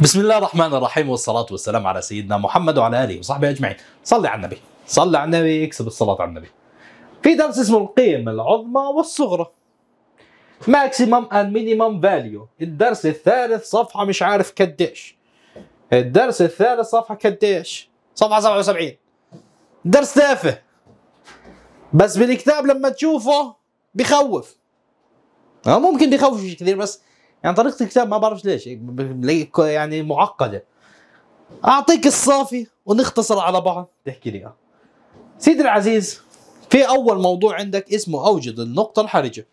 بسم الله الرحمن الرحيم، والصلاة والسلام على سيدنا محمد وعلى آله وصحبه أجمعين. صلي على النبي، صلي على النبي، اكسب الصلاة على النبي. في درس اسمه القيم العظمى والصغرى، ماكسيمم اند مينيمم فاليو. الدرس الثالث صفحة مش عارف قديش، الدرس الثالث صفحة قديش، صفحة 77. درس تافه بس بالكتاب لما تشوفه بخوف، ممكن بيخوف كثير بس يعني طريقة الكتاب ما بعرفش ليش يعني معقدة. أعطيك الصافي ونختصر على بعض. تحكي لي سيدي العزيز، في أول موضوع عندك اسمه أوجد النقطة الحرجة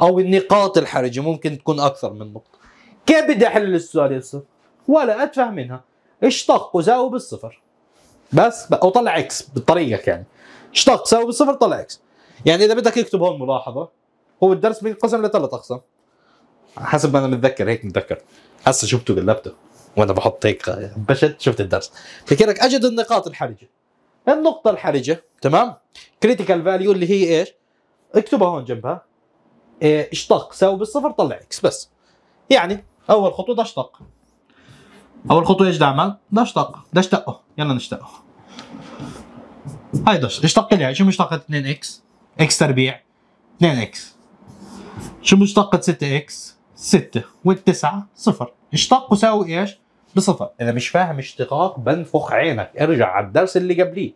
أو النقاط الحرجة، ممكن تكون أكثر من نقطة. كيف بدي أحل السؤال يا ولا أتفهم منها؟ اشتق وزاوي بالصفر بس، أو طلع إكس بطريقك، يعني اشتق ساوي بالصفر طلع إكس. يعني إذا بدك اكتب هون ملاحظة، هو الدرس بينقسم لثلاث أقسام حسب ما انا متذكر، هيك متذكر هسه شفته قلبته وانا بحط هيك بشت شفت الدرس. بحكي لك اجد النقاط الحرجه، النقطه الحرجه تمام كريتيكال فاليو اللي هي ايش؟ اكتبها هون جنبها اشتق ساوي بالصفر طلع اكس بس. يعني اول خطوه ده اشتق، اول خطوه ايش بدي اعمل؟ ده اشتق، ده اشتقه، يلا نشتقه. هاي ده اشتق لي، شو اشتقت 2 اكس، اكس تربيع 2 اكس، شو اشتقت 6 اكس 6 والتسعة صفر، اشتق وساوي ايش؟ بصفر. اذا مش فاهم اشتقاق بنفخ عينك، ارجع على الدرس اللي قبليه.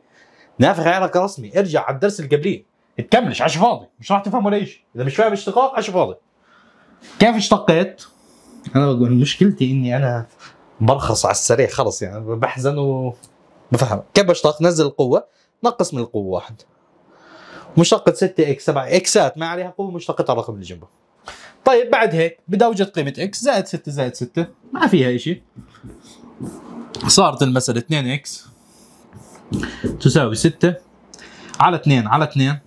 نافخ عينك رسمي، ارجع على الدرس اللي قبليه، تكملش عش فاضي، مش راح تفهم ولا شيء، اذا مش فاهم اشتقاق عش فاضي. كيف اشتقيت؟ انا بقول مشكلتي اني انا برخص على السريع خلص، يعني بحزن وبفهم. كيف بشتق؟ نزل القوة، نقص من القوة واحد. مشتقة 6 اكس 7 اكسات ما عليها قوة، مشتقة على الرقم اللي جنبه. طيب بعد هيك بدي اوجد قيمة اكس زائد 6 زائد 6 ما فيها شيء. صارت المسألة 2 اكس تساوي 6 على 2 على 2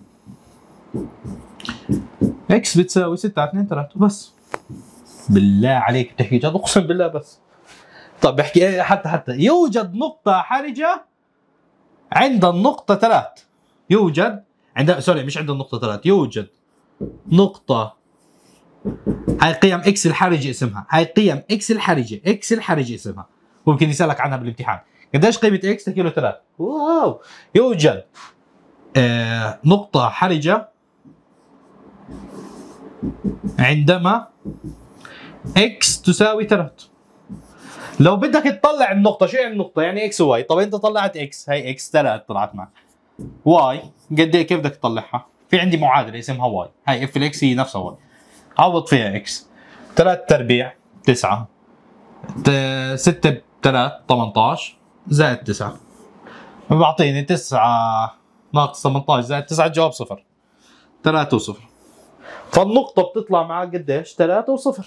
اكس بتساوي 6 على 2 3 وبس. بالله عليك بتحكي جد؟ اقسم بالله بس. طب بحكي حتى يوجد نقطة حرجة عند النقطة 3، يوجد عند سوري مش عند النقطة 3، يوجد نقطة، هاي قيم اكس الحرجه اسمها، هاي قيم اكس الحرجه، اكس الحرجه اسمها، ممكن يسالك عنها بالامتحان. قديش قيمه اكس؟ تحكي له 3. واو، يوجد نقطه حرجه عندما اكس تساوي 3. لو بدك تطلع النقطه، شو يعني النقطه؟ يعني اكس وواي. طب انت طلعت اكس، هاي اكس 3 طلعت معك، واي قد ايه كيف بدك تطلعها؟ في عندي معادله اسمها واي، هاي اف الاكس هي نفسها واي، عوض فيها اكس، 3 تربيع 9 6 ب 3 18 زائد 9 بعطيني 9 ناقص 18 زائد 9 الجواب صفر، 3 و0. فالنقطة بتطلع معك قديش؟ 3 و0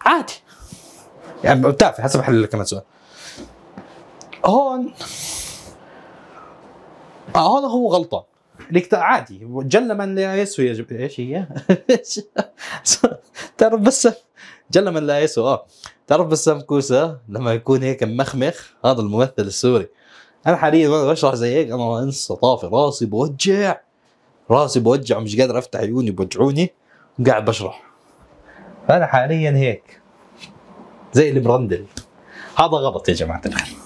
عادي، يعني بتعرف حسب. حل لك كمان سؤال هون، هون هو غلطان لك عادي، جل من لا يسوى يجب ايش هي؟ تعرف بس جل من لا يسوى، تعرف بسام كوسه لما يكون هيك مخمخ، هذا الممثل السوري. انا حاليا وانا بشرح زي هيك انا انسى طافي، راسي بوجع، راسي بوجع ومش قادر افتح عيوني، بوجعوني وقاعد بشرح. انا حاليا هيك زي البرندل. هذا غلط يا جماعه الخير،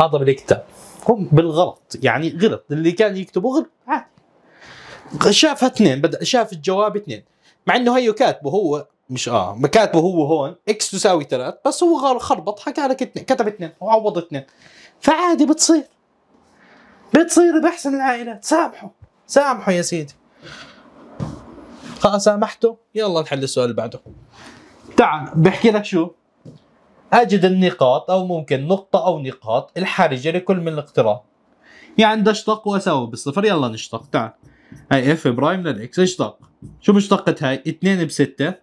هذا بالكتاب هم بالغلط، يعني غلط اللي كان يكتبه غلط عادي. شافها اثنين، بدأ شاف الجواب اثنين، مع انه هيو كاتبه هو مش كاتبه هو هون اكس تساوي 3 بس هو خربط، حكى لك اثنين، كتب اثنين وعوض اثنين، فعادي بتصير، بتصير بأحسن العائلات. سامحوا، سامحوا يا سيدي. خلاص سامحته، يلا نحل السؤال اللي بعده. تعال بحكي لك شو؟ أجد النقاط أو ممكن نقطة أو نقاط الحرجة لكل من الاقتراف. يعني بدي أشتق وأساوي بالصفر، يلا نشتق. تعال هاي إف برايم للإكس، اشتق، شو مشتقت هاي؟ 2 ب 6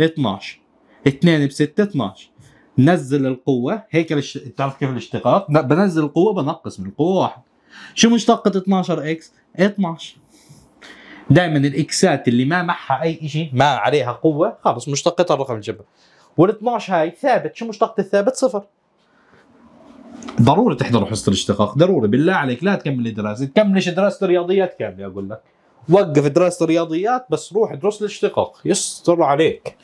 12، 2 ب 6 12، نزل القوة، هيك بتعرف كيف الاشتقاق، بنزل القوة بنقص من القوة واحد. شو مشتقت 12 إكس؟ 12. دائما الإكسات اللي ما معها أي شيء ما عليها قوة خلص مشتقتها الرقم الجبهة. وال12 هاي ثابت، شو مشتقة الثابت؟ صفر. ضروري تحضروا حصة الاشتقاق، ضروري بالله عليك، لا تكمل دراسة، تكملش دراسة الرياضيات كاملة، أقول لك وقف دراسة الرياضيات بس روح ادرس الاشتقاق، يستر عليك.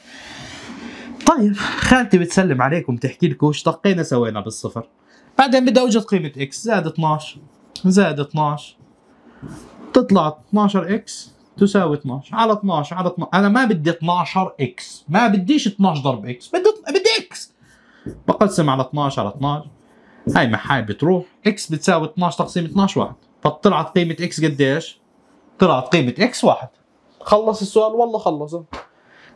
طيب خالتي بتسلم عليكم تحكي لكم اشتقينا سوينا بالصفر، بعدين بدي اوجد قيمه اكس، زائد 12 زائد 12 تطلع 12 اكس تساوي 12 على 12 على 12. انا ما بدي 12 اكس، ما بديش 12 ضرب اكس، بدي اكس. بقسم على 12 على 12، هاي محاي بتروح، اكس بتساوي 12 تقسيم 12 1، فطلعت قيمه اكس قديش؟ طلعت قيمه اكس 1. خلص السؤال والله خلصه،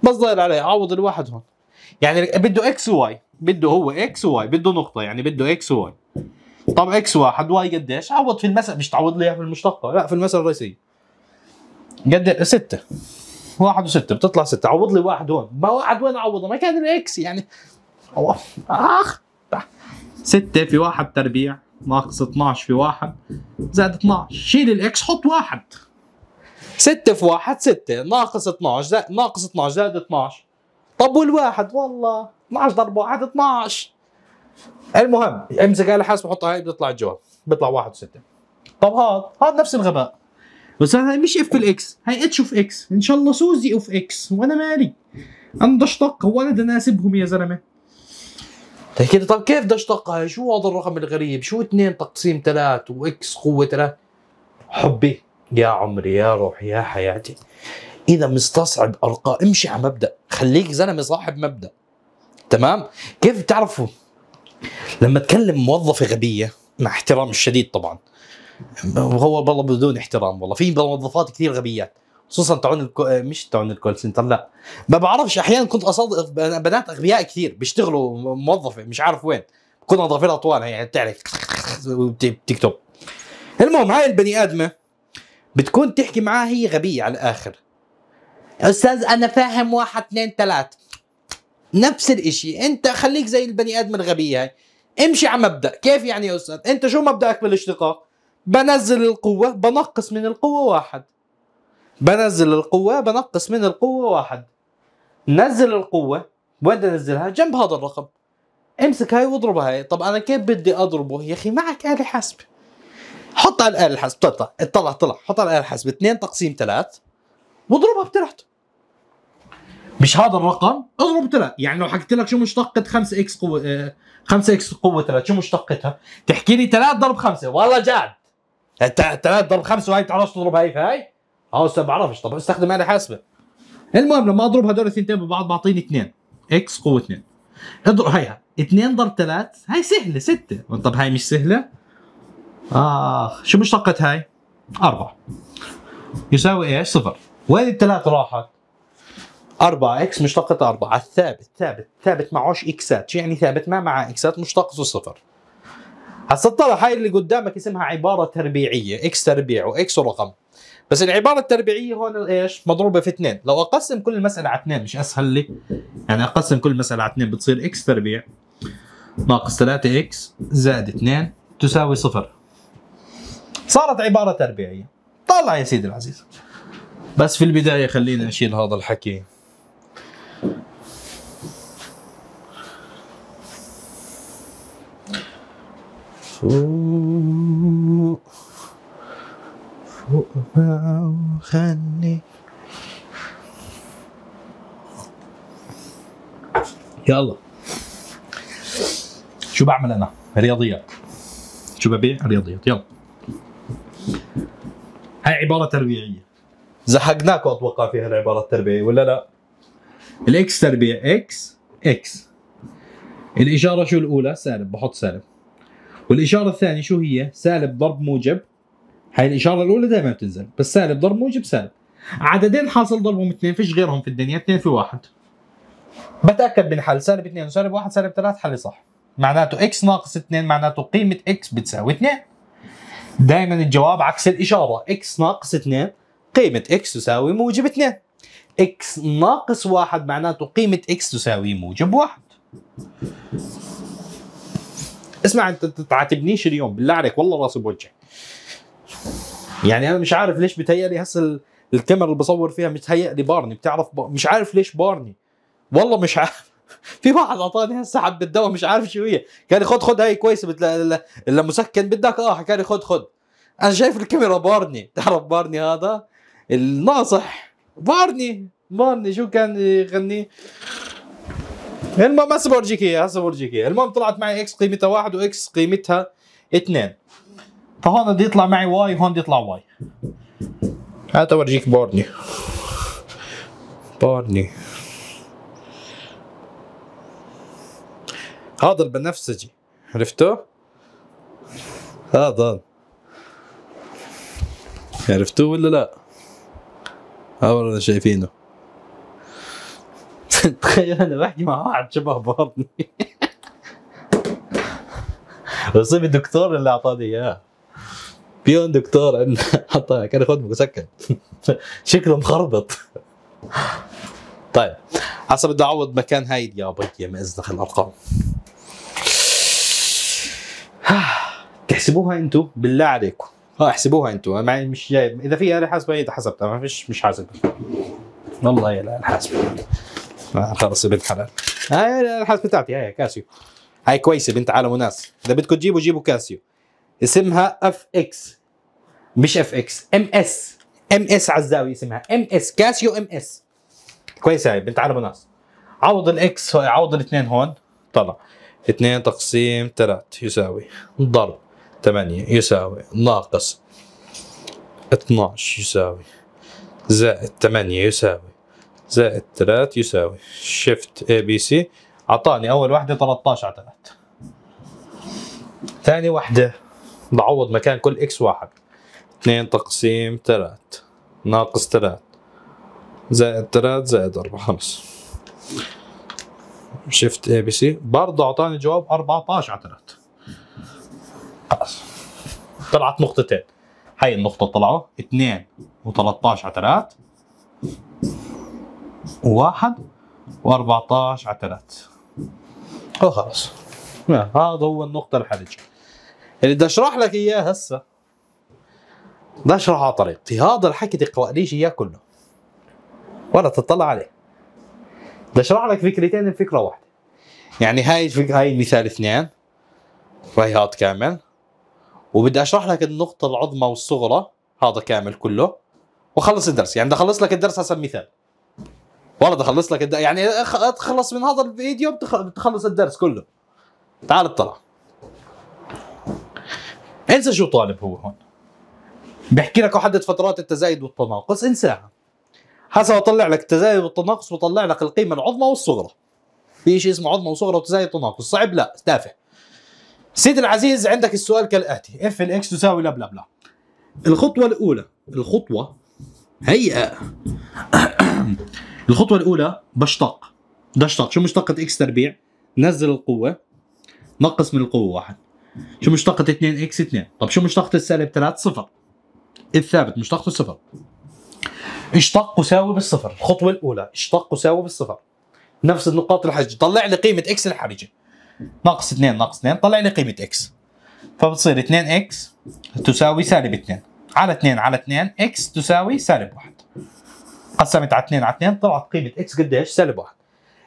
بس ضايل عليه عوض الواحد هون. يعني بده اكس وواي، بده هو اكس وواي، بده نقطه، يعني بده اكس وواي. طب اكس 1 واي قديش؟ عوض في المسألة، مش تعوض لي في المشتقه، لا في المسألة الرئيسية. قد 6 1 و6 بتطلع 6، عوض لي واحد هون، ما واحد وين اعوضه؟ ما كان الاكس يعني. اخ 6 في 1 تربيع ناقص 12 في 1 زائد 12، شيل الاكس حط 1. 6 في 1 6 ناقص 12 ناقص 12 زائد 12. طب والواحد والله 12 ضرب 1 12. المهم امسك آلة حاسبة وحطها هاي بتطلع الجواب، بيطلع 1 و6. طب هذا نفس الغباء، بس هاي مش اف الاكس، هاي اتش اوف اكس، ان شاء الله سوزي اوف اكس، وانا مالي؟ انا بدي اشتق، هو انا بدي اناسبهم يا زلمه؟ تحكي طب كيف بدي اشتقها؟ شو هذا الرقم الغريب؟ شو 2 تقسيم 3 واكس قوه 3؟ حبي يا عمري يا روحي يا حياتي، اذا مستصعب ارقام امشي على مبدا، خليك زلمه صاحب مبدا. تمام؟ كيف بتعرفوا؟ لما تكلم موظفه غبيه، مع احترامي الشديد طبعا، هو والله بدون احترام، والله في موظفات كثير غبيات، خصوصا تعون مش تعون الكول سنتر، لا ما بعرفش، احيانا كنت اصادق بنات اغبياء كثير بيشتغلوا موظفه مش عارف وين، كنا ضافيرها طوال يعني بتعرف تيك توك. المهم هاي البني ادمه بتكون تحكي معاها هي غبيه على الاخر، استاذ انا فاهم 1 2 3، نفس الشيء. انت خليك زي البني ادم الغبيه هاي، امشي على مبدا. كيف يعني يا استاذ؟ انت شو مبداك بالاشتقاق؟ بنزل القوه بنقص من القوه 1، بنزل القوه بنقص من القوه 1. نزل القوه وين بدي انزلها؟ جنب هذا الرقم، امسك هاي واضربها هاي. طب انا كيف بدي اضربه يا اخي؟ معك آلة حاسبة، حط على الآلة الحاسبة طلع طلع طلع، حط على الآلة الحاسبة 2 تقسيم 3 واضربها بتلحته، مش هذا الرقم اضرب 3. يعني لو حكيت لك شو مشتقة 5 اكس قوة 5 اكس قوة 3 شو مشتقتها؟ تحكي لي 3 ضرب 5، والله جاد 3 ضرب 5 وهي بتعرفش تضرب هاي في هاي؟ هسه ما بعرفش، طب استخدم آلة حاسبة. المهم لما اضرب هدول الثنتين ببعض بعطيني 2 اكس قوة 2. اضرب هيها 2 ضرب 3 هاي سهلة 6، طب هاي مش سهلة؟ شو مشتقة هاي؟ 4 يساوي ايش؟ 0. وين الثلاث راحت؟ 4 اكس مشتقة 4 على الثابت، ثابت معوش اكسات، شو يعني ثابت؟ ما معه اكسات، مشتقته 0. هسا اطلع هاي اللي قدامك اسمها عبارة تربيعية، اكس تربيع واكس ورقم، بس العبارة التربيعية هون ايش؟ مضروبة في 2، لو اقسم كل المسألة على 2 مش اسهل لي؟ يعني اقسم كل المسألة على 2 بتصير اكس تربيع ناقص 3 اكس زائد 2 تساوي 0. صارت عبارة تربيعية. طلع يا سيدي العزيز. بس في البداية خلينا نشيل هذا الحكي. فوق فوق ما وخلني، يلا شو بعمل أنا؟ رياضيات، شو ببيع؟ رياضيات. يلا هاي عبارة تربيعية، زحقناكم أتوقع فيها العبارة التربيعية ولا لا؟ الإكس تربيع إكس إكس، الإشارة شو الأولى؟ سالب، بحط سالب، والإشارة الثانية شو هي؟ سالب ضرب موجب. هاي الإشارة الأولى دائما بتنزل، بس سالب ضرب موجب سالب. عددين حاصل ضربهم 2، فيش غيرهم في الدنيا، 2 في 1. بتأكد من حل سالب 2 وسالب 1 سالب 3، حلي صح. معناته إكس ناقص 2 معناته قيمة إكس بتساوي 2. دائما الجواب عكس الإشارة، إكس ناقص 2 قيمة إكس تساوي موجب 2. إكس ناقص 1 معناته قيمة إكس تساوي موجب 1. اسمع انت تعاتبنيش اليوم بالله عليك، والله راسي بوجعي. يعني انا مش عارف ليش بتهيألي هسه الكاميرا اللي بصور فيها بتهيألي بارني، بتعرف مش عارف ليش بارني، والله مش عارف. في واحد اعطاني هسه حبه دواء مش عارف شو هي، قال لي خد هاي كويسه مسكن بدك، حكى لي خد. انا شايف الكاميرا بارني، تعرف بارني هذا الناصح، بارني شو كان يغني؟ المهم هسه بورجيك اياها، هسه بورجيك اياها. المهم طلعت معي اكس قيمتها 1 واكس قيمتها 2، فهون بدي يطلع معي واي وهون بدي يطلع واي. هات اورجيك بورني. بورني هذا البنفسجي، عرفته؟ هذا عرفتوه ولا لا؟ ها والله شايفينه. تخيل انا بحكي مع واحد شبه بورني. نصيب الدكتور اللي اعطاني اياه، بيون دكتور عندنا حطها، كان ياخذ مسكن. شكله مخربط. طيب هسه بدي اعوض مكان هاي يا بيي ما ازدخ الارقام. تحسبوها انتم بالله عليكم، احسبوها انتم، انا معي مش جايب، اذا في آلة حاسبة هي حسبتها، ما فيش مش حاسبة. والله يا آلة حاسبة. خلص يا بنت حلال. هاي الآلة الحاسبة بتاعتي، هاي كاسيو. هاي كويسة بنت عالم وناس، إذا بدكم تجيبوا جيبوا كاسيو. اسمها اف اكس، مش اف اكس، ام اس، ام اس عزاوي اسمها، ام اس، كاسيو ام اس. كويسة هاي بنت عالم وناس. عوض الاكس، عوض الاثنين هون، طلع 2 تقسيم 3 يساوي ضرب 8 يساوي ناقص 12 يساوي زائد 8 يساوي زائد 3 يساوي شيفت اي بي سي. اعطاني اول وحده 13 على 3، ثاني وحده بعوض مكان كل اكس واحد، 2 تقسيم 3 ناقص 3 زائد 3 زائد 4 5 شيفت اي بي سي، برضه اعطاني جواب 14 على 3. طلعت نقطتين، هاي النقطة طلعوا 2 و13 على 3 و1 و14 على 3 وخلص. هذا هو النقطة الحرجة اللي بدي اشرح لك اياه هسه، بدي اشرحه على طريقتي. هذا الحكي تقرأ ليش اياه كله ولا تطلع عليه، بدي اشرح لك فكرتين بفكرة واحدة. يعني هاي المثال 2 وهي هاد كامل، وبدي اشرح لك النقطة العظمى والصغرى، هذا كامل كله وخلص الدرس. يعني بدي اخلص لك الدرس هسه بمثال، والله بدي اخلص لك يعني تخلص من هذا الفيديو بتخلص الدرس كله. تعال اطلع، انسى شو طالب هو هون، بحكي لك احدد فترات التزايد والتناقص، انساها. هسه بطلع لك التزايد والتناقص وبطلع لك القيمة العظمى والصغرى. في شيء اسمه عظمى وصغرى وتزايد وتناقص، صعب؟ لا، تافه. سيدي العزيز عندك السؤال كالاتي، اف الاكس تساوي لا بلا بلا. الخطوة الأولى، الخطوة هيئة الخطوة الأولى بشتق، بدي اشتق، شو مشتقة اكس تربيع؟ نزل القوة، نقص من القوة واحد. شو مشتقة 2 اكس 2؟ طب شو مشتقة السالب 3؟ صفر. الثابت مشتقته صفر. اشتق وساوي بالصفر، الخطوة الأولى، اشتق وساوي بالصفر. نفس النقاط الحرجة، طلع لي قيمة اكس الحرجة. ناقص 2 ناقص 2 طلع لي قيمة اكس، فبتصير 2 اكس تساوي سالب 2 على 2 على 2 اكس تساوي سالب 1. قسمت على 2 على 2 طلعت قيمة اكس قديش؟ سالب 1.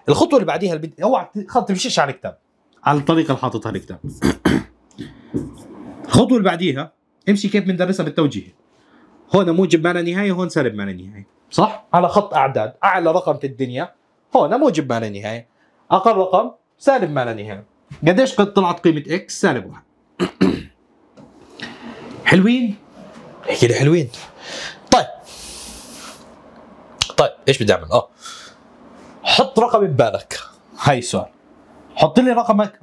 الخطوة اللي بعديها اوعى تمشيش على الكتاب، على الطريقة اللي حاططها الكتاب. الخطوة اللي بعديها امشي كيف بندرسها بالتوجيه، هون موجب ما لا نهاية، هون سالب ما لا نهاية، صح؟ على خط أعداد، أعلى رقم في الدنيا هون موجب ما لا نهاية، أقل رقم سالب ما لا نهاية. قديش قد طلعت قيمة اكس؟ سالب 1. حلوين؟ احكي لي حلوين. طيب ايش بدي اعمل؟ حط رقم ببالك، هاي السؤال، حط لي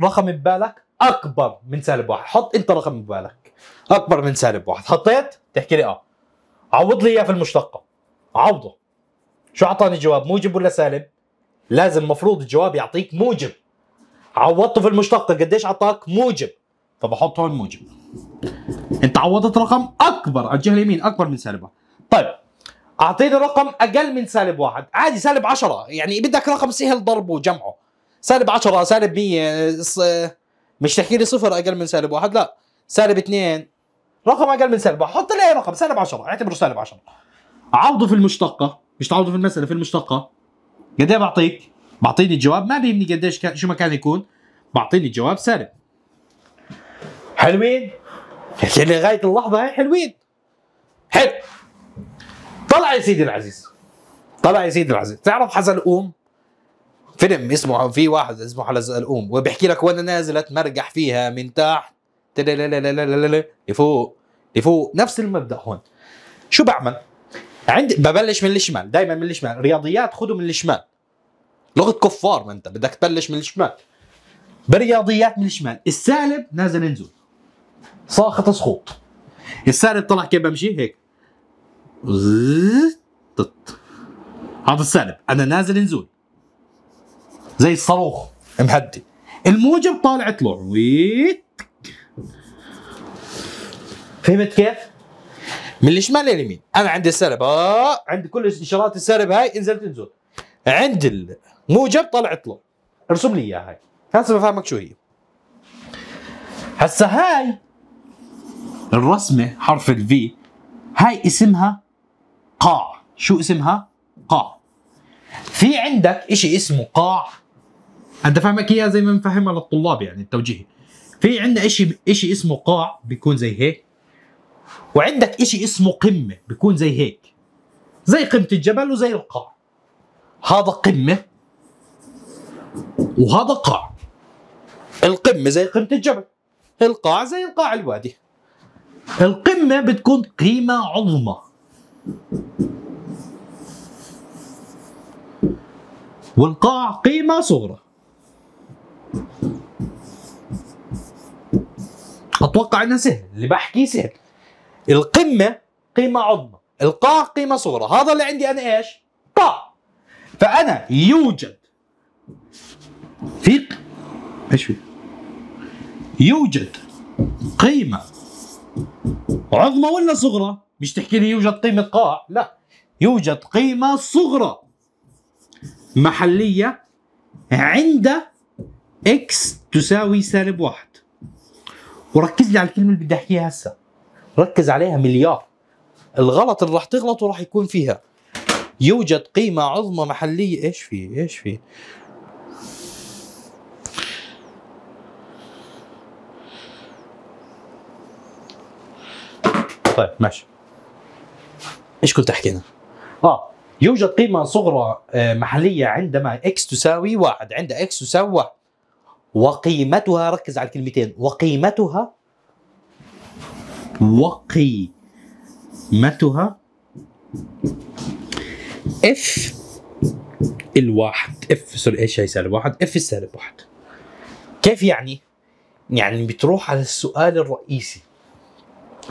رقم ببالك اكبر من سالب 1، حط انت رقم ببالك اكبر من سالب 1، حطيت؟ تحكي لي عوض لي اياه في المشتقة، عوضه. شو اعطاني جواب؟ موجب ولا سالب؟ لازم المفروض الجواب يعطيك موجب. عوضته في المشتقة قديش اعطاك؟ موجب، فبحط هون موجب. انت عوضت رقم اكبر على الجهه اليمين، اكبر من سالب 1. طيب اعطيني رقم اقل من سالب 1، عادي سالب 10، يعني بدك رقم سهل ضربه وجمعه. سالب 10، سالب 100، مش تحكي لي صفر اقل من سالب 1، لا، سالب 2، رقم اقل من سالب 1، حط لي اي رقم، سالب 10، اعتبره سالب 10. عوضه في المشتقه، مش تعوضه في المساله، في المشتقه قد ايه بعطيك؟ بعطيني الجواب، ما بيهمني قديش شو ما كان يكون، بعطيني الجواب سالب. حلوين؟ لغاية اللحظة هاي حلوين. حلو. طلع يا سيدي العزيز، تعرف حزلقوم؟ فيلم اسمه، في واحد اسمه حلز الأم، وبيحكي لك وانا نازل مرجح فيها من تحت لفوق لفوق. نفس المبدأ هون. شو بعمل؟ عندي ببلش من الشمال، دائما من الشمال، رياضيات خذوا من الشمال. لغة كفار، ما انت بدك تبلش من الشمال. برياضيات من الشمال، السالب نازل نزول. ساقط سقوط. السالب طلع كيف بمشي؟ هيك. هذا السالب، انا نازل نزول. زي الصاروخ مهدي. الموجب طالع طلوع. ويت. فهمت كيف؟ من الشمال لليمين، انا عندي السالب، عندي كل اشارات السالب هاي انزلت نزول. عند الموجب طلع طلوع. ارسم لي اياها هاي. هسه بفهمك شو هي. هسه هاي الرسمه حرف الفي هاي اسمها قاع. شو اسمها؟ قاع. في عندك شيء اسمه قاع، انت فاهمك اياها زي ما بنفهمها للطلاب يعني التوجيهي. في عندنا شيء اسمه قاع بيكون زي هيك، وعندك شيء اسمه قمه بيكون زي هيك، زي قمه الجبل وزي القاع. هذا قمه وهذا قاع. القمه زي قمه الجبل، القاع زي القاع الوادي. القمه بتكون قيمه عظمى، والقاع قيمه صغرى. اتوقع انها سهل، اللي بحكيه سهل. القمه قيمه عظمى، القاع قيمه صغرى. هذا اللي عندي انا ايش؟ قاع. فانا يوجد في ايش في؟ يوجد قيمه عظمى ولا صغرى؟ مش تحكي لي يوجد قيمه قاع، لا، يوجد قيمه صغرى محليه عند اكس تساوي سالب واحد. وركز لي على الكلمه اللي بدي احكيها هسه، ركز عليها مليار. الغلط اللي راح تغلطه راح يكون فيها. يوجد قيمه عظمى محليه، ايش في؟ ايش في؟ طيب ماشي. ايش كنت احكينا؟ يوجد قيمه صغرى محليه عندما اكس تساوي واحد، عند اكس تساوي واحد. وقيمتها، ركز على الكلمتين، وقيمتها اف الواحد، اف سوري ايش هي سالب واحد، اف السالب واحد. كيف يعني؟ يعني بتروح على السؤال الرئيسي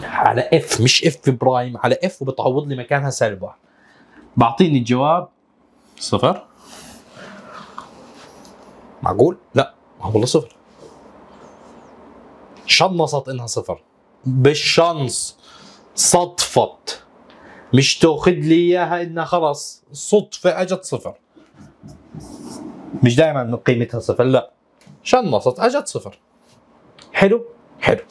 على اف، مش اف برايم، على اف، وبتعوض لي مكانها سالب واحد. بعطيني الجواب صفر. معقول؟ لا والله صفر. شنصت انها صفر بالشنص، صدفت، مش تاخذ لي اياها انها خلص صدفه اجت صفر. مش دائما قيمتها صفر، لا، شنصت اجت صفر. حلو؟ حلو.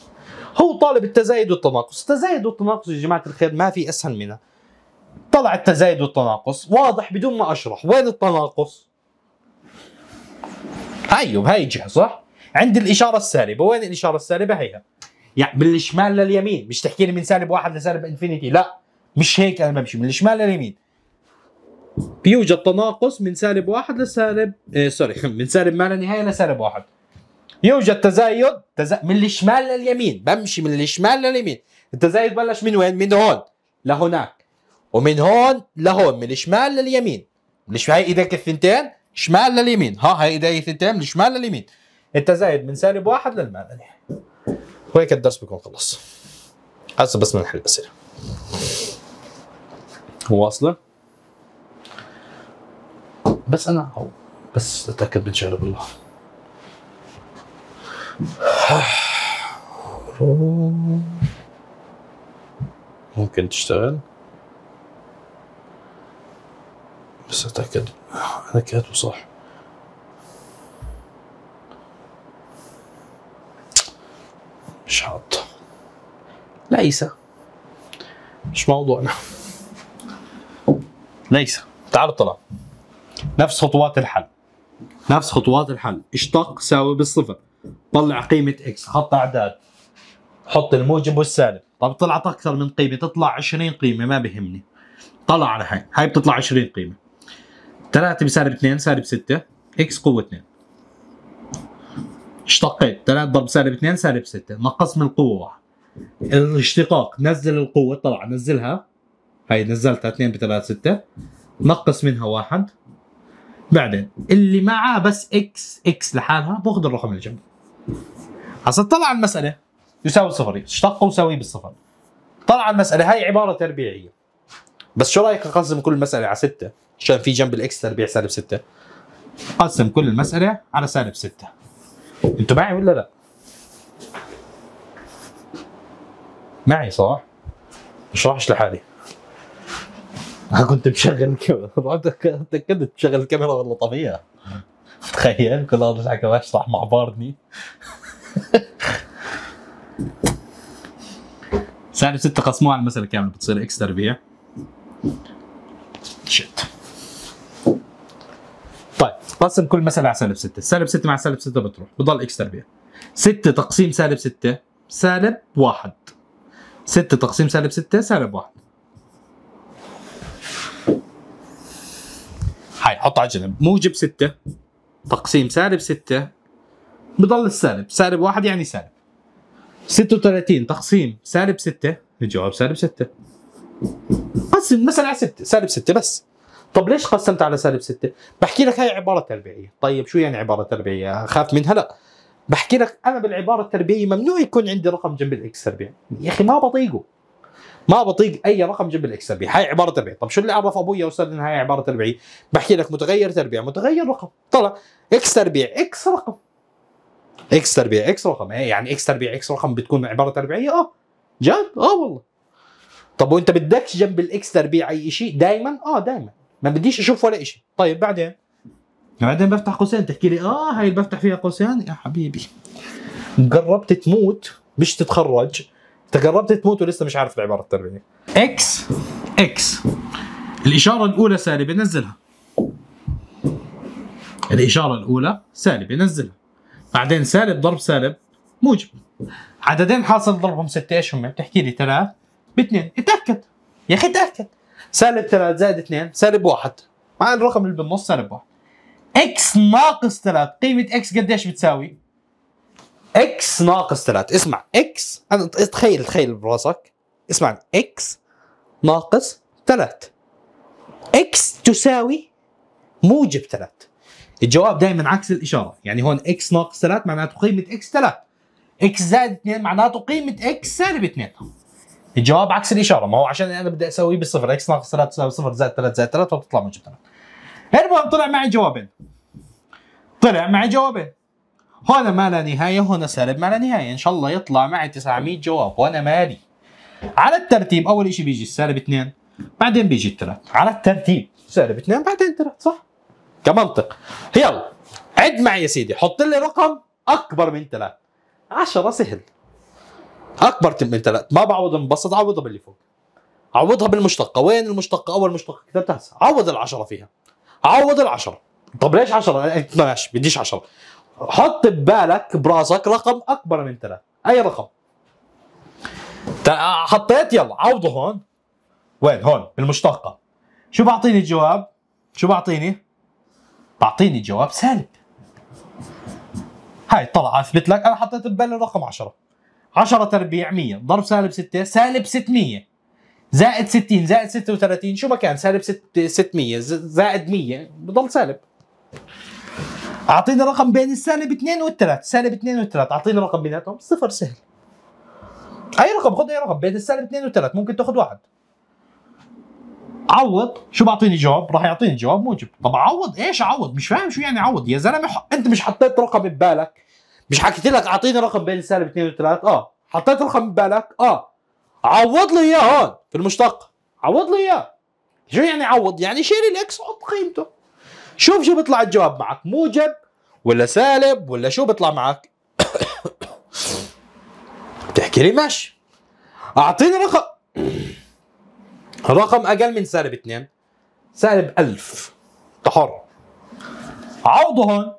هو طالب التزايد والتناقص. التزايد والتناقص يا جماعه الخير ما في اسهل منها. طلع التزايد والتناقص واضح بدون ما اشرح. وين التناقص؟ ايوه هاي جهه صح؟ عند الاشاره السالبه، وين الاشاره السالبه؟ هيها. يعني من الشمال لليمين، مش تحكي لي من سالب واحد لسالب انفينيتي، لا، مش هيك انا بمشي، من الشمال لليمين. بيوجد تناقص من سالب واحد لسالب من سالب ما لا نهايه لسالب واحد. يوجد تزايد من الشمال لليمين، بمشي من الشمال لليمين. التزايد بلش من وين؟ من هون لهناك، ومن هون لهون، من الشمال لليمين. مش هاي ايديك الثنتين شمال لليمين، هاي ايديك الثنتين من الشمال لليمين. التزايد من سالب واحد للما لا نهايه. وهيك الدرس بيكون خلص. هسه بس بدنا نحل الاسئله. واصله؟ بس انا بس اتاكد من شغله بالله. ممكن تشتغل؟ بس اتاكد انا كاتبه صح. مش حاطه. ليس. مش موضوعنا. ليس. تعالوا طلع. نفس خطوات الحل. نفس خطوات الحل. اشتق ساوي بالصفر. طلع قيمة اكس، خط اعداد، حط الموجب والسالب. طب طلعت اكثر من قيمة، تطلع 20 قيمة ما بهمني. طلع على هاي بتطلع 20 قيمة. 3 بسالب 2 سالب 6، اكس قوه 2. اشتقيت 3 ضرب سالب 2 سالب 6، نقص من القوه 1. الاشتقاق نزل القوه، طلع نزلها، هاي نزلتها 2 ب3 6، نقص منها 1. بعدين اللي معاه بس اكس، اكس لحالها باخذ الرقم اللي جنبه. هسا طلع على المساله يساوي صفر، اشتق وساوي بالصفر. طلع على المساله هاي عباره تربيعيه. بس شو رايك اقسم كل المساله على 6 عشان في جنب الاكس تربيع سالب 6؟ قسم كل المساله على سالب 6. انتوا معي ولا لا؟ معي صح؟ بشرحش لحالي. انا كنت مشغل الكاميرا، تأكدت مشغل الكاميرا ولا طبيعي. تخيل كل هذا الحكي بشرح مع بارني. سالب 6 قسموها على المسألة كاملة بتصير اكس تربيع. شت. طيب قسم كل مسألة على سالب 6، سالب 6 مع سالب 6 بتروح، بضل اكس تربيع. 6 تقسيم سالب 6 سالب 1. 6 تقسيم سالب 6 سالب 1. هاي حطها على جنب، موجب 6 تقسيم سالب 6 بضل السالب، سالب 1 يعني سالب. 36 تقسيم سالب 6 الجواب سالب 6. قسم مثلا على 6 سالب 6 بس. طب ليش قسمت على سالب 6؟ بحكي لك هاي عبارة تربيعية. طيب شو يعني عبارة تربيعية؟ أخاف منها؟ لا. بحكي لك أنا بالعبارة التربيعية ممنوع يكون عندي رقم جنب الإكس تربيع. يا أخي ما بطيقه. ما بطيق اي رقم جنب الاكس تربيع، هاي عباره تربيع. طب شو اللي عرف ابويا وصل انها هاي عباره تربيع؟ بحكي لك متغير تربيع، متغير رقم، طلع اكس تربيع اكس رقم. اكس تربيع اكس رقم، يعني اكس تربيع اكس رقم بتكون عباره تربيعيه؟ جد؟ والله. طب وانت بدكش جنب الاكس تربيع اي شيء؟ دائما؟ دائما، ما بديش اشوف ولا شيء. طيب بعدين بفتح قوسين، تحكي لي هاي اللي بفتح فيها قوسين، يا حبيبي قربت تموت مش تتخرج. انت قربت تموت ولسه مش عارف العباره التربيعيه. اكس اكس الاشاره الاولى سالبه نزلها. الاشاره الاولى سالبه نزلها. بعدين سالب ضرب سالب موجب. عددين حاصل ضربهم 6 ايش هم؟ بتحكي لي 3 ب 2. اتاكد يا اخي اتاكد. سالب 3 زائد 2 سالب 1 مع الرقم اللي بالنص سالب 1. اكس ناقص 3 قيمه اكس قديش بتساوي؟ اكس ناقص 3. اسمع اكس، انا تخيل براسك، اسمع اكس ناقص 3، اكس تساوي موجب 3. الجواب دائما عكس الاشاره، يعني هون اكس ناقص 3 معناته قيمه اكس 3، اكس زائد 2 معناته قيمه اكس سالب 2. الجواب عكس الاشاره، ما هو عشان انا بدي اسويه بالصفر، اكس ناقص 3 تساوي 0 زائد 3 زائد 3 فبتطلع موجب 3. المهم طلع معي جوابين. هنا ما لا نهاية، هنا سالب ما لا نهاية. إن شاء الله يطلع معي 900 جواب وأنا مالي. على الترتيب أول شيء بيجي السالب 2، بعدين بيجي التلات. على الترتيب سالب 2 بعدين 3 صح؟ كمنطق. يلا عد معي يا سيدي، حط لي رقم أكبر من 3. 10 سهل. أكبر من 3 ما بعوض المبسط، عوضها باللي فوق. عوضها بالمشتقة، وين المشتقة؟ أول مشتقة كتبتها هسه، عوض ال10 فيها. عوض ال10. طب ليش 10؟ 12 بديش 10. حط ببالك براسك رقم اكبر من 3، اي رقم. حطيت يلا عوضه هون. وين؟ هون بالمشتقة. شو بعطيني الجواب؟ بعطيني جواب سالب. هاي طلع اثبت لك، انا حطيت ببالي رقم 10. 10 تربيع 100 ضرب سالب 6 سالب 600 زائد 60 زائد 36 شو ما كان سالب 600 زائد 100 بضل سالب. اعطيني رقم بين السالب 2 والثلاث، سالب 2 والثلاث، اعطيني رقم بيناتهم، صفر سهل. اي رقم، خذ اي رقم بين السالب 2 والثلاث، ممكن تاخذ 1. عوض، شو بعطيني جواب؟ راح يعطيني جواب موجب. طب عوض ايش عوض؟ مش فاهم شو يعني عوض، يا زلمه انت مش حطيت رقم ببالك؟ مش حكيت لك اعطيني رقم بين السالب 2 والثلاث؟ حطيت رقم ببالك؟ عوض لي اياه هون في المشتق، عوض لي اياه. شو يعني عوض؟ يعني شيل الاكس وحط قيمته. شوف شو بيطلع الجواب معك، موجب ولا سالب ولا شو بيطلع معك؟ بتحكي لي ماشي، اعطيني رقم اقل من سالب 2 سالب 1000 تحر، عوضه هون.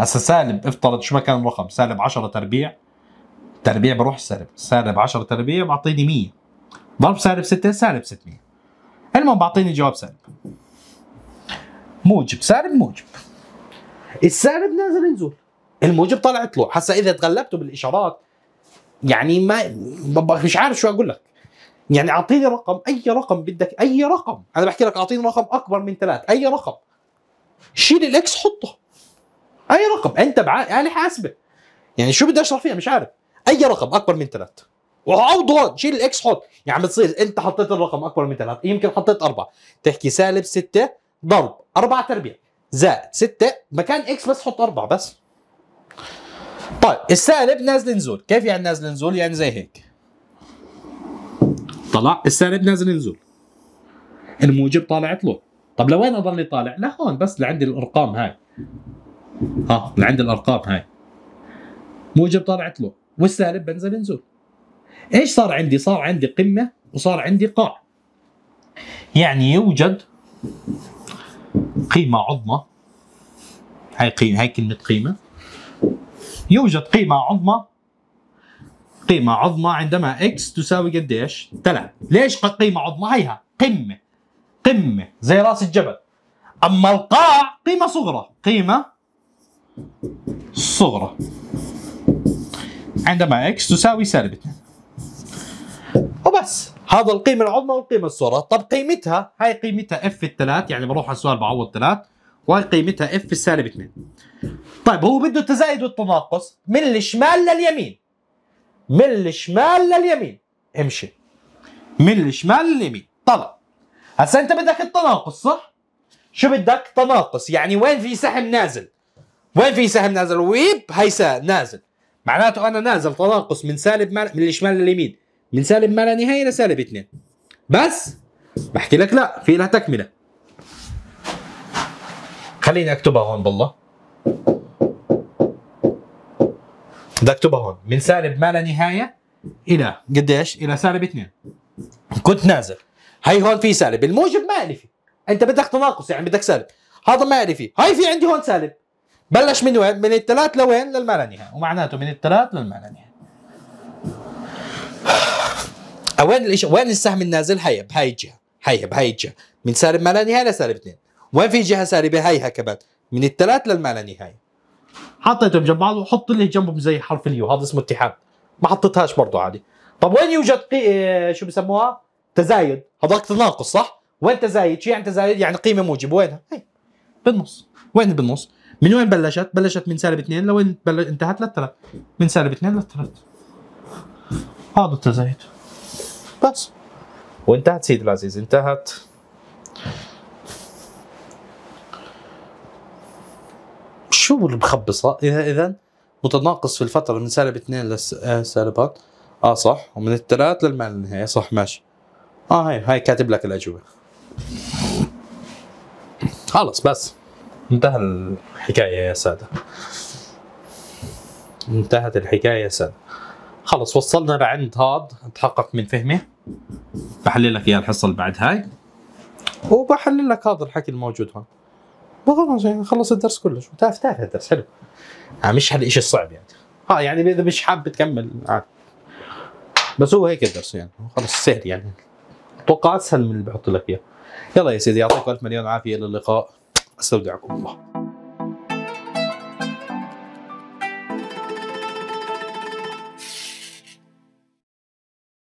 هسا سالب افترض شو ما كان الرقم سالب 10 تربيع، تربيع بروح السالب، سالب 10 تربيع بعطيني 100 ضرب سالب 6 سالب 600. المهم بعطيني جواب سالب موجب. سالب موجب السعر بنازل ينزل، الموجب طالع يطلع. هسا اذا تغلبتوا بالاشارات يعني ما مش عارف شو اقول لك. يعني اعطيني رقم، اي رقم بدك، اي رقم، انا بحكي لك اعطيني رقم اكبر من 3، اي رقم. شيل الاكس حطه، اي رقم، انت بآلة حاسبة يعني شو بدي اشرح فيها مش عارف. اي رقم اكبر من 3 وعوض هون، شيل الاكس حط، يعني بتصير انت حطيت الرقم اكبر من 3، يمكن حطيت 4، تحكي سالب 6 ضرب 4 تربيع زائد 6 مكان اكس بس حط 4 بس. طيب السالب نازل نزول، كيف يعني نازل نزول؟ يعني زي هيك طلع السالب نازل نزول، الموجب طالع طلوع. طب لوين اضل طالع؟ لهون بس لعند الارقام هاي، ها لعند الارقام هاي، موجب طالع طلوع والسالب بنزل نزول. ايش صار عندي؟ صار عندي قمة وصار عندي قاع، يعني يوجد قيمة عظمى. هاي قيمة، هاي كلمة قيمة. يوجد قيمة عظمى، قيمة عظمى عندما x تساوي قديش؟ 3. ليش قيمة عظمى؟ هيها قمة، قمة زي راس الجبل. أما القاع قيمة صغرى، قيمة صغرى عندما x تساوي سالب 2 وبس. هذا القيمة العظمى والقيمة الصغرى. طب قيمتها، هاي قيمتها اف الثلاث، يعني بروح على السؤال بعوض 3، وهي قيمتها اف السالب 2. طيب هو بده التزايد والتناقص من الشمال لليمين، من الشمال لليمين، امشي من الشمال لليمين. طلع هسا انت بدك التناقص صح؟ شو بدك؟ تناقص، يعني وين في سهم نازل، وين في سهم نازل ويب هي نازل، معناته انا نازل تناقص من سالب من الشمال لليمين، من سالب ما لا نهاية لسالب 2. بس بحكي لك لا، في لها تكملة. خليني اكتبها هون بالله، بدي اكتبها هون، من سالب ما لا نهاية إلى قديش؟ إلى سالب 2. كنت نازل، هي هون في سالب، الموجب مألفي، أنت بدك تناقص يعني بدك سالب، هذا مألفي، هي في عندي هون سالب. بلش من وين؟ من الثلاث لوين؟ للما لا نهاية، ومعناته من الثلاث للما لا نهاية. وين وين السهم النازل؟ هي بهي الجهة، هي بهي الجهة، من سالب ما لا نهاية لسالب 2. وين في جهة سالبة؟ هيها كمان، من الثلاث للما لا نهاية. حطيتهم جنب بعض وحط اللي جنبهم زي حرف اليو، هذا اسمه اتحاد. ما حطيتهاش برضه عادي. طب وين يوجد شو بسموها؟ تزايد، هذاك تناقص صح؟ وين تزايد؟ شو يعني تزايد؟ يعني قيمة موجب وينها؟ هي بالنص. وين بالنص؟ من وين بلشت؟ بلشت من سالب 2 لوين انتهت؟ للثلاث، من سالب 2 للثلاث. هذا التزايد. بس. وانتهت سيدي العزيز، انتهت. شو اللي بخبصها؟ اذا متناقص في الفترة من سالب 2 لسالبات صح، ومن الثلاث للما لا نهاية صح، ماشي. هاي كاتب لك الأجوبة. خلص بس انتهى الحكاية يا سادة، انتهت الحكاية يا سادة. خلص وصلنا لعند هاد، اتحقق من فهمه. بحلل لك اياه الحصة اللي بعد هاي، وبحلل لك هذا الحكي الموجود هون. خلص يعني خلص الدرس كله، شو تافه الدرس حلو. مش هالشيء الصعب يعني، يعني اذا مش حاب تكمل عادي، بس هو هيك الدرس يعني خلص سهل يعني، اتوقع اسهل من اللي بحط لك اياه. يلا يا سيدي، يعطيكم 1000 مليون عافيه، الى اللقاء، استودعكم الله.